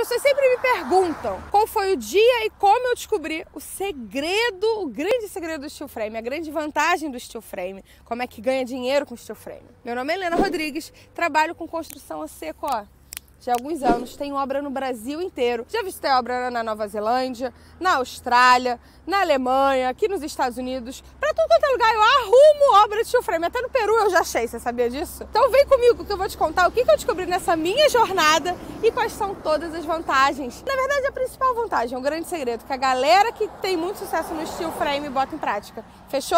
pessoas sempre me perguntam qual foi o dia e como eu descobri o segredo, o grande segredo do steel frame, a grande vantagem do steel frame, como é que ganha dinheiro com steel frame. Meu nome é Helena Rodrigues, trabalho com construção a seco, ó, já há alguns anos, tenho obra no Brasil inteiro. Já visitei obra na Nova Zelândia, na Austrália, na Alemanha, aqui nos Estados Unidos. Pra tudo quanto é lugar eu arrumo obra de steel frame. Até no Peru eu já achei, você sabia disso? Então vem comigo que eu vou te contar o que eu descobri nessa minha jornada e quais são todas as vantagens. Na verdade, a principal vantagem, o grande segredo, que a galera que tem muito sucesso no steel frame bota em prática. Fechou?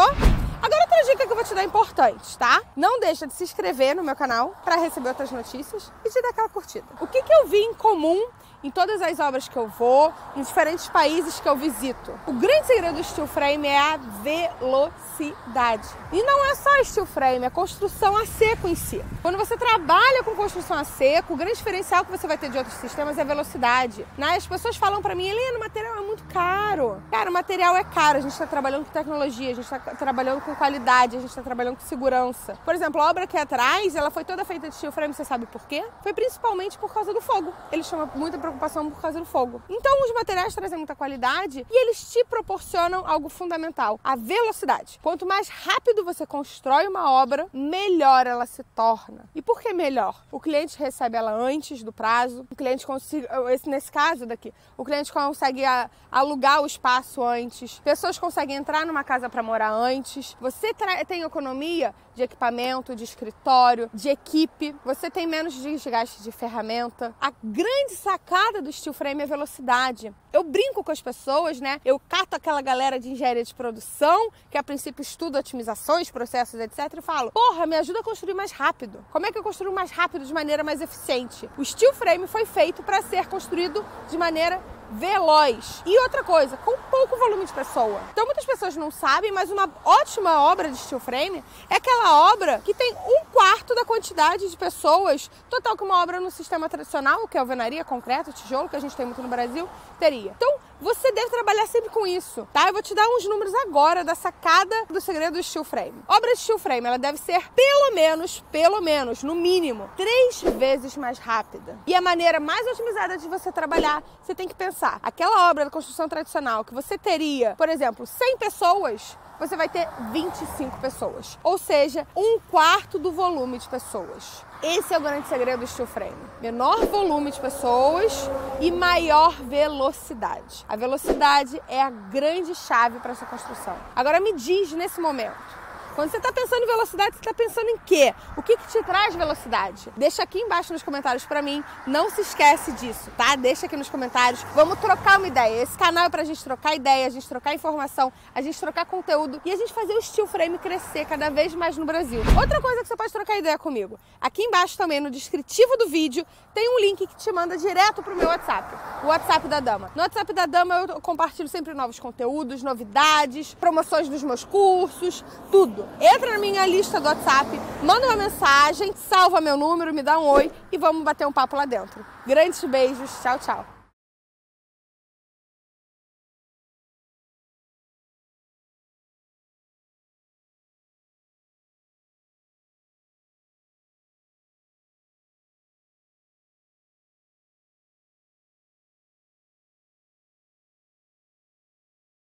Agora outra dica que eu vou te dar importante, tá? Não deixa de se inscrever no meu canal para receber outras notícias e te dar aquela curtida. O que eu vi em comum em todas as obras que eu vou, em diferentes países que eu visito? O grande segredo do steel frame é a velocidade. E não é só steel frame, é construção a seco em si. Quando você trabalha com construção a seco, o grande diferencial que você vai ter de outros sistemas é a velocidade, né? As pessoas falam para mim, Helena, o material é muito caro. Cara, o material é caro, a gente está trabalhando com tecnologia, a gente está trabalhando com qualidade, a gente está trabalhando com segurança. Por exemplo, a obra aqui atrás, ela foi toda feita de steel frame, você sabe por quê? Foi principalmente por causa do fogo. Ele chama muita preocupação por causa do fogo. Então, os materiais trazem muita qualidade e eles te proporcionam algo fundamental, a velocidade. Quanto mais rápido você constrói uma obra, melhor ela se torna. E por que melhor? O cliente recebe ela antes do prazo, o cliente consegue, nesse caso daqui, o cliente consegue alugar o espaço antes, pessoas conseguem entrar numa casa para morar antes, você tem economia de equipamento, de escritório, de equipe, você tem menos desgaste de ferramenta. A grande sacada do steel frame é a velocidade. Eu brinco com as pessoas, né? Eu cato aquela galera de engenharia de produção, que a princípio estuda otimizações, processos, etc. e falo, porra, me ajuda a construir mais rápido. Como é que eu construo mais rápido, de maneira mais eficiente? O steel frame foi feito para ser construído de maneira veloz. E outra coisa, com pouco volume de pessoa. Então muitas pessoas não sabem, mas uma ótima obra de steel frame é aquela obra que tem um quarto da quantidade de pessoas total que uma obra no sistema tradicional, que é alvenaria, concreto, tijolo, que a gente tem muito no Brasil, teria. Então você deve trabalhar sempre com isso, tá? Eu vou te dar uns números agora da sacada do segredo do steel frame. Obra de steel frame, ela deve ser pelo menos, no mínimo, 3 vezes mais rápida. E a maneira mais otimizada de você trabalhar, você tem que pensar, aquela obra da construção tradicional que você teria, por exemplo, 100 pessoas, você vai ter 25 pessoas. Ou seja, um quarto do volume de pessoas. Esse é o grande segredo do steel frame. Menor volume de pessoas e maior velocidade. A velocidade é a grande chave para essa construção. Agora me diz nesse momento, quando você está pensando em velocidade, você está pensando em quê? O que te traz velocidade? Deixa aqui embaixo nos comentários para mim. Não se esquece disso, tá? Deixa aqui nos comentários. Vamos trocar uma ideia. Esse canal é para a gente trocar ideia, a gente trocar informação, a gente trocar conteúdo e a gente fazer o steel frame crescer cada vez mais no Brasil. Outra coisa que você pode trocar ideia comigo. Aqui embaixo também, no descritivo do vídeo, tem um link que te manda direto para o meu WhatsApp. O WhatsApp da Dama. No WhatsApp da Dama eu compartilho sempre novos conteúdos, novidades, promoções dos meus cursos, tudo. Entra na minha lista do WhatsApp, manda uma mensagem, salva meu número, me dá um oi e vamos bater um papo lá dentro. Grandes beijos, tchau, tchau.